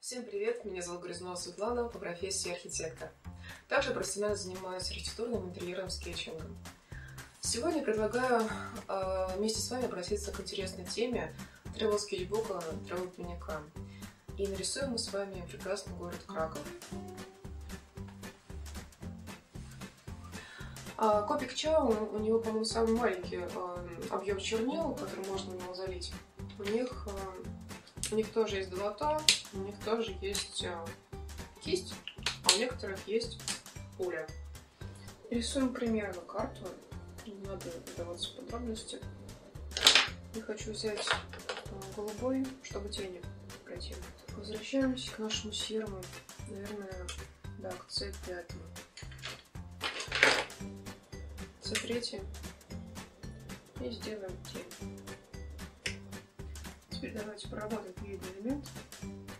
Всем привет! Меня зовут Грязнова Светлана, по профессии архитектор. Также профессионально занимаюсь архитектурным интерьером, скетчингом. Сегодня предлагаю вместе с вами обратиться к интересной теме travel скетчбука, travel дневника. И нарисуем мы с вами прекрасный город Краков. Копик Чао, у него, по-моему, самый маленький объем чернил, который можно было залить. У них тоже есть долота, у них тоже есть кисть, а у некоторых есть пуля. Рисуем примерно карту, не надо вдаваться в подробности. Я хочу взять голубой, чтобы тени пройти. Возвращаемся к нашему серому, наверное, да, к C5. C3 и сделаем тень. Теперь давайте проработать видный элемент.